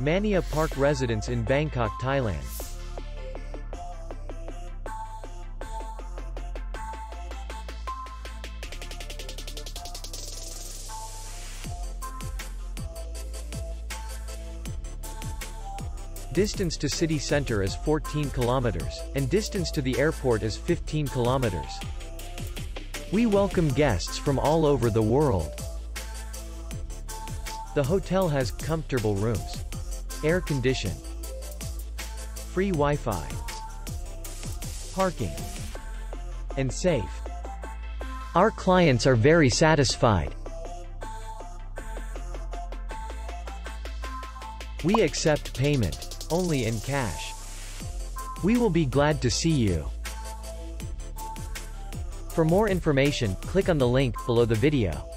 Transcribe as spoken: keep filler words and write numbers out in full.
Maneeya Park Residence in Bangkok, Thailand. Distance to city center is fourteen kilometers, and distance to the airport is fifteen kilometers. We welcome guests from all over the world. The hotel has comfortable rooms, air condition, free Wi-Fi, parking, and safe. Our clients are very satisfied. We accept payment only in cash. We will be glad to see you. For more information, click on the link below the video.